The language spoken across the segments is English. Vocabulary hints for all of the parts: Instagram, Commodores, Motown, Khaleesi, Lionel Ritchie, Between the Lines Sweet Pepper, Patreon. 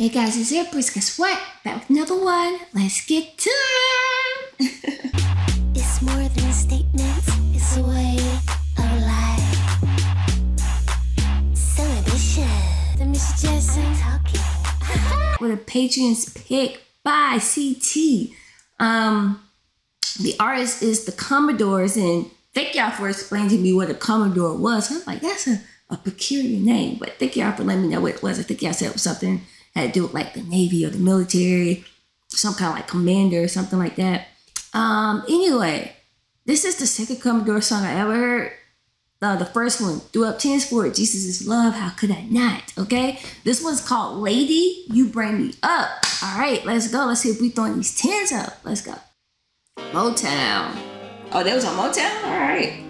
Hey guys, it's your boys. Guess what? Back with another one. Let's get to it! It's more than statements, it's a way of life. Celebration. The Miss Jessie talking. With a Patreon's pick by CT. The artist is the Commodores, and thank y'all for explaining to me what a Commodore was. I was like, that's a peculiar name, but thank y'all for letting me know what it was. I think y'all said it was something had to do with like the Navy or the military, some kind of like commander or something like that. Anyway, this is the second Commodore song I ever heard. The first one, Do Up Tens For It, Jesus Is Love, How Could I Not, okay? This one's called Lady, You Bring Me Up. All right, let's go. Let's see if we throwing these tens up. Let's go. Motown. Oh, that was on Motown? All right.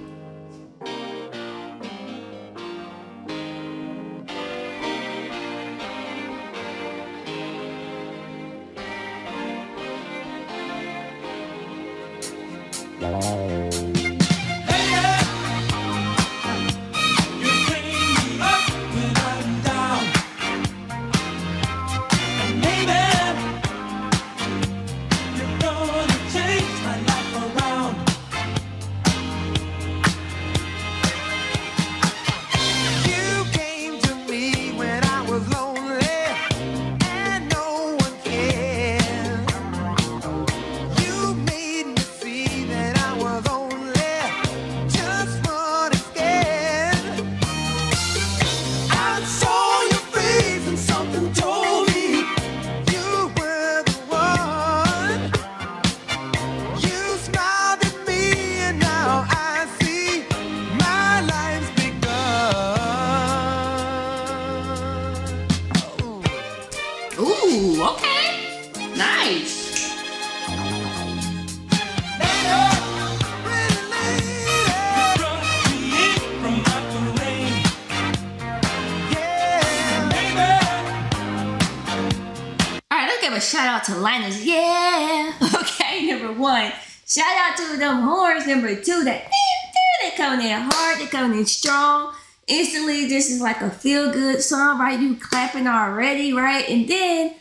Shout out to Lionel, yeah. Okay, number one. Shout out to them horns. Number two, they're coming in hard. They're coming in strong. Instantly, this is like a feel-good song, right? You clapping already, right? And then,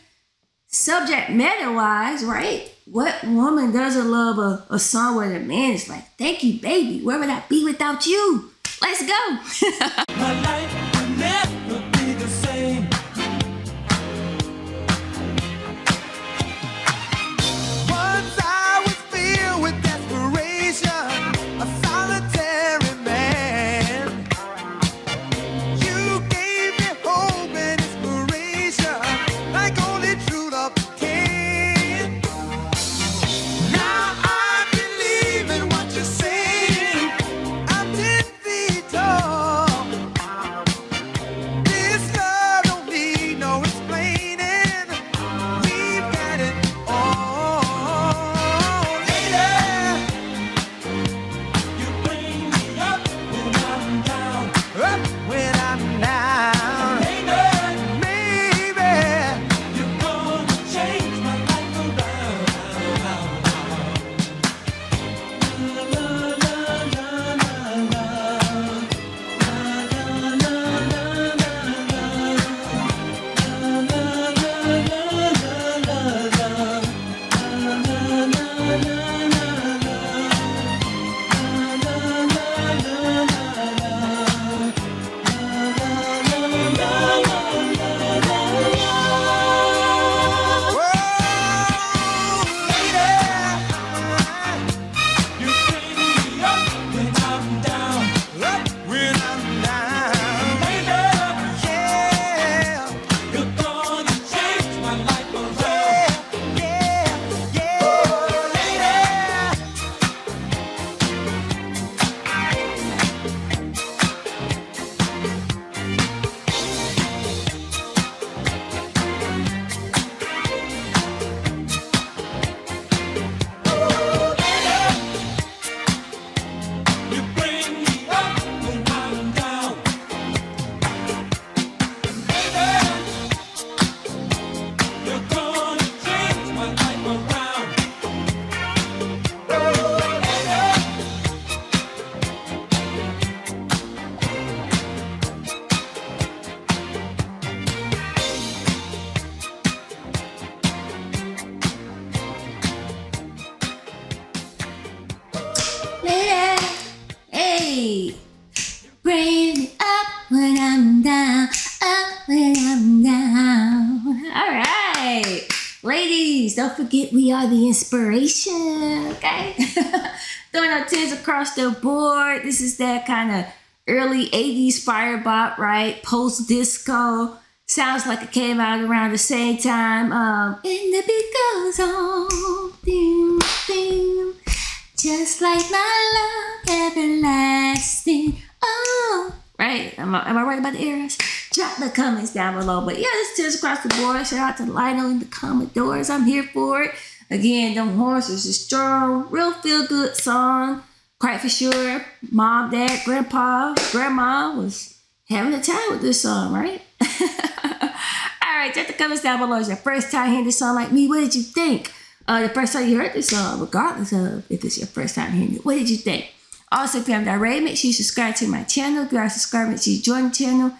subject matter-wise, right? What woman doesn't love a song where the man is like, thank you, baby. Where would I be without you? Let's go. My life will never be the same. Ladies, don't forget we are the inspiration, okay? Throwing our tins across the board. This is that kind of early 80s firebop, right? Post-disco. Sounds like it came out around the same time. And the beat goes on. Ding, ding. Just like my love, everlasting. Oh, right? Am I right about the eras? Drop the comments down below. But yeah, this is across the board. Shout out to Lionel and the Commodores. I'm here for it. Again, them horns was just strong. Real feel-good song. Quite for sure. Mom, dad, grandpa, grandma was having a time with this song, right? Alright, drop the comments down below. It's your first time hearing this song like me. What did you think? The first time you heard this song, regardless of if it's your first time hearing it. What did you think? Also, if you haven't already, make sure you subscribe to my channel. If you are subscribed, make sure you join the channel.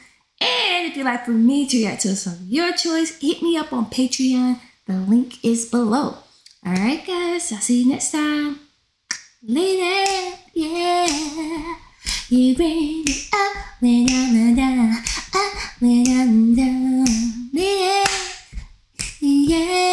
And if you'd like for me to react to a song of your choice, hit me up on Patreon. The link is below. Alright guys, I'll see you next time. Later, yeah. You bring me up when I'm down, up when I'm down. Later, yeah.